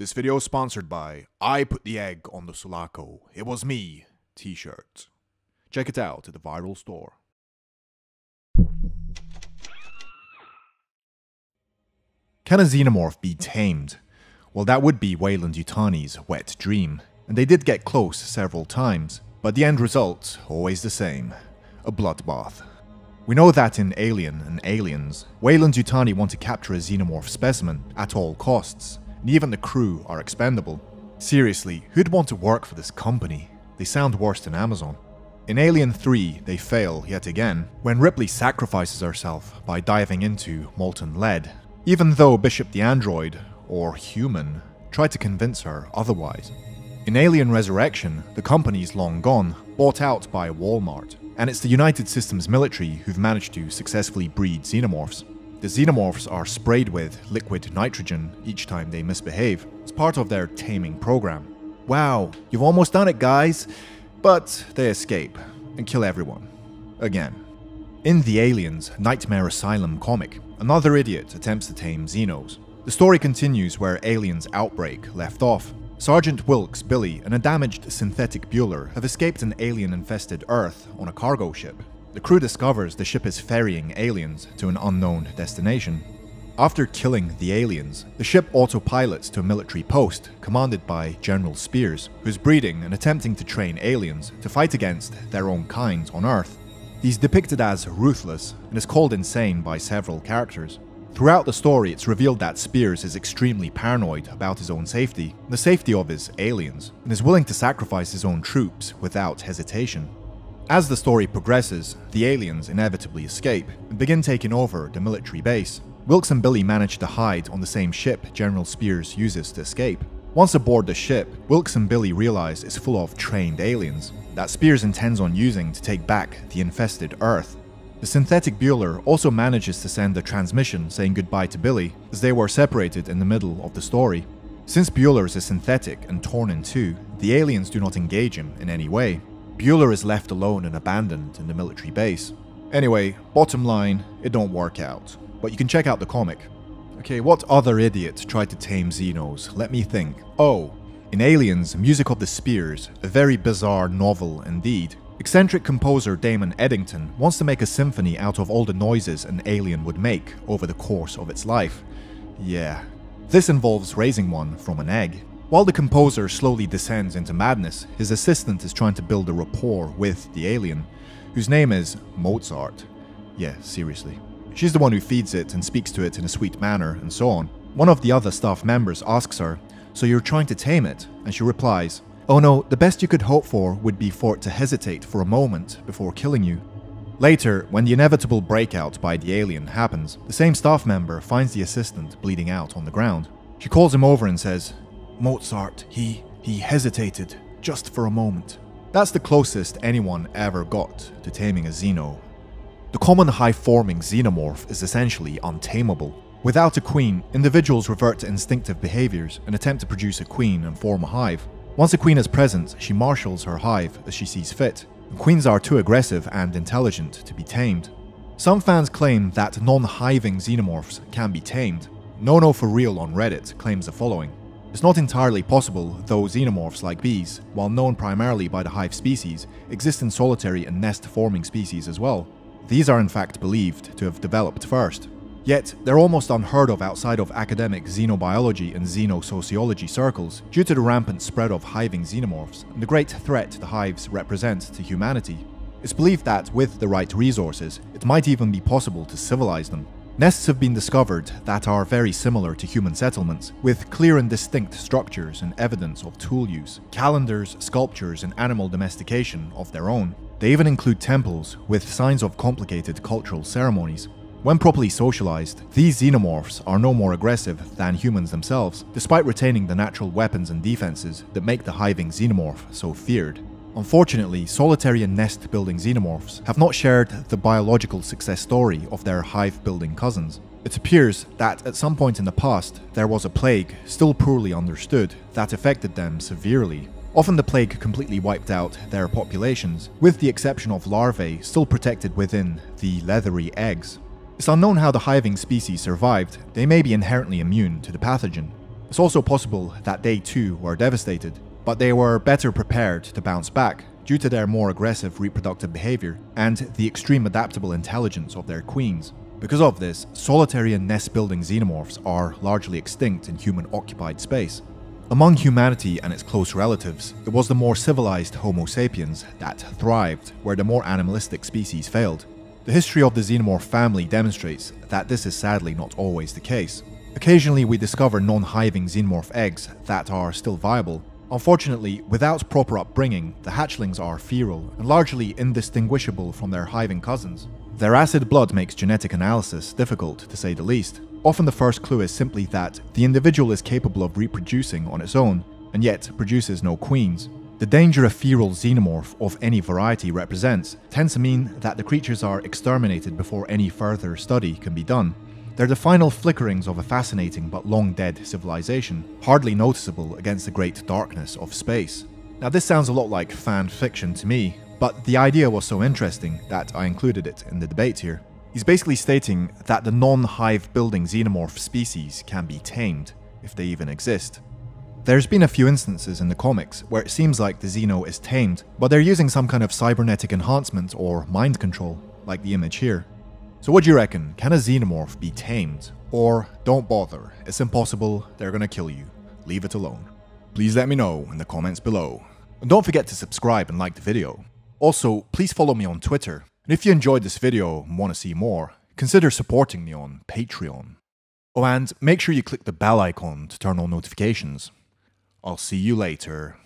This video is sponsored by I Put the Egg on the Sulaco, It Was Me t-shirt. Check it out at the Viral Store. Can a xenomorph be tamed? Well, that would be Weyland-Yutani's wet dream, and they did get close several times, but the end result, always the same, a bloodbath. We know that in Alien and Aliens, Weyland-Yutani want to capture a xenomorph specimen at all costs, and even the crew are expendable. Seriously, who'd want to work for this company? They sound worse than Amazon. In Alien 3, they fail yet again, when Ripley sacrifices herself by diving into molten lead, even though Bishop the android, or human, tried to convince her otherwise. In Alien Resurrection, the company's long gone, bought out by Walmart, and it's the United Systems military who've managed to successfully breed xenomorphs. The xenomorphs are sprayed with liquid nitrogen each time they misbehave. It's part of their taming program. Wow, you've almost done it, guys! But they escape, and kill everyone. Again. In the Aliens Nightmare Asylum comic, another idiot attempts to tame xenos. The story continues where Aliens Outbreak left off. Sergeant Wilkes, Billy, and a damaged synthetic Bueller have escaped an alien-infested Earth on a cargo ship. The crew discovers the ship is ferrying aliens to an unknown destination. After killing the aliens, the ship autopilots to a military post commanded by General Spears, who's breeding and attempting to train aliens to fight against their own kind on Earth. He's depicted as ruthless and is called insane by several characters. Throughout the story, it's revealed that Spears is extremely paranoid about his own safety, the safety of his aliens, and is willing to sacrifice his own troops without hesitation. As the story progresses, the aliens inevitably escape and begin taking over the military base. Wilkes and Billy manage to hide on the same ship General Spears uses to escape. Once aboard the ship, Wilkes and Billy realize it's full of trained aliens that Spears intends on using to take back the infested Earth. The synthetic Bueller also manages to send a transmission saying goodbye to Billy, as they were separated in the middle of the story. Since Bueller is synthetic and torn in two, the aliens do not engage him in any way. Bueller is left alone and abandoned in the military base. Anyway, bottom line, it don't work out, but you can check out the comic. Okay, what other idiot tried to tame xenos? Let me think. Oh, in Aliens, Music of the Spears, a very bizarre novel indeed, eccentric composer Damon Eddington wants to make a symphony out of all the noises an alien would make over the course of its life. Yeah. This involves raising one from an egg. While the composer slowly descends into madness, his assistant is trying to build a rapport with the alien, whose name is Mozart. Yeah, seriously. She's the one who feeds it and speaks to it in a sweet manner and so on. One of the other staff members asks her, "So you're trying to tame it?" And she replies, "Oh no, the best you could hope for would be for it to hesitate for a moment before killing you." Later, when the inevitable breakout by the alien happens, the same staff member finds the assistant bleeding out on the ground. She calls him over and says, "Mozart, he hesitated just for a moment." That's the closest anyone ever got to taming a xeno. The common high-forming xenomorph is essentially untamable. Without a queen, individuals revert to instinctive behaviors and attempt to produce a queen and form a hive. Once a queen is present, she marshals her hive as she sees fit. Queens are too aggressive and intelligent to be tamed. Some fans claim that non-hiving xenomorphs can be tamed. NonoForReal on Reddit claims the following. "It's not entirely possible, though xenomorphs like bees, while known primarily by the hive species, exist in solitary and nest-forming species as well. These are in fact believed to have developed first. Yet, they're almost unheard of outside of academic xenobiology and xenosociology circles due to the rampant spread of hiving xenomorphs and the great threat the hives represent to humanity. It's believed that, with the right resources, it might even be possible to civilize them. Nests have been discovered that are very similar to human settlements, with clear and distinct structures and evidence of tool use, calendars, sculptures, and animal domestication of their own. They even include temples with signs of complicated cultural ceremonies. When properly socialized, these xenomorphs are no more aggressive than humans themselves, despite retaining the natural weapons and defenses that make the hiving xenomorph so feared. Unfortunately, solitary and nest-building xenomorphs have not shared the biological success story of their hive-building cousins. It appears that at some point in the past, there was a plague, still poorly understood, that affected them severely. Often the plague completely wiped out their populations, with the exception of larvae still protected within the leathery eggs. It's unknown how the hiving species survived. They may be inherently immune to the pathogen. It's also possible that they too were devastated, but they were better prepared to bounce back due to their more aggressive reproductive behavior and the extreme adaptable intelligence of their queens. Because of this, solitary and nest-building xenomorphs are largely extinct in human-occupied space. Among humanity and its close relatives, it was the more civilized Homo sapiens that thrived, where the more animalistic species failed. The history of the xenomorph family demonstrates that this is sadly not always the case. Occasionally we discover non-hiving xenomorph eggs that are still viable. Unfortunately, without proper upbringing, the hatchlings are feral and largely indistinguishable from their hiving cousins. Their acid blood makes genetic analysis difficult, to say the least. Often the first clue is simply that the individual is capable of reproducing on its own, and yet produces no queens. The danger a feral xenomorph of any variety represents tends to mean that the creatures are exterminated before any further study can be done. They're the final flickerings of a fascinating but long-dead civilization, hardly noticeable against the great darkness of space. Now this sounds a lot like fan fiction to me, but the idea was so interesting that I included it in the debate here. He's basically stating that the non-hive-building xenomorph species can be tamed, if they even exist. There's been a few instances in the comics where it seems like the xeno is tamed, but they're using some kind of cybernetic enhancement or mind control, like the image here. So what do you reckon, can a xenomorph be tamed? Or, don't bother, it's impossible, they're gonna kill you, leave it alone. Please let me know in the comments below. And don't forget to subscribe and like the video. Also, please follow me on Twitter. And if you enjoyed this video and want to see more, consider supporting me on Patreon. Oh, and make sure you click the bell icon to turn on notifications. I'll see you later.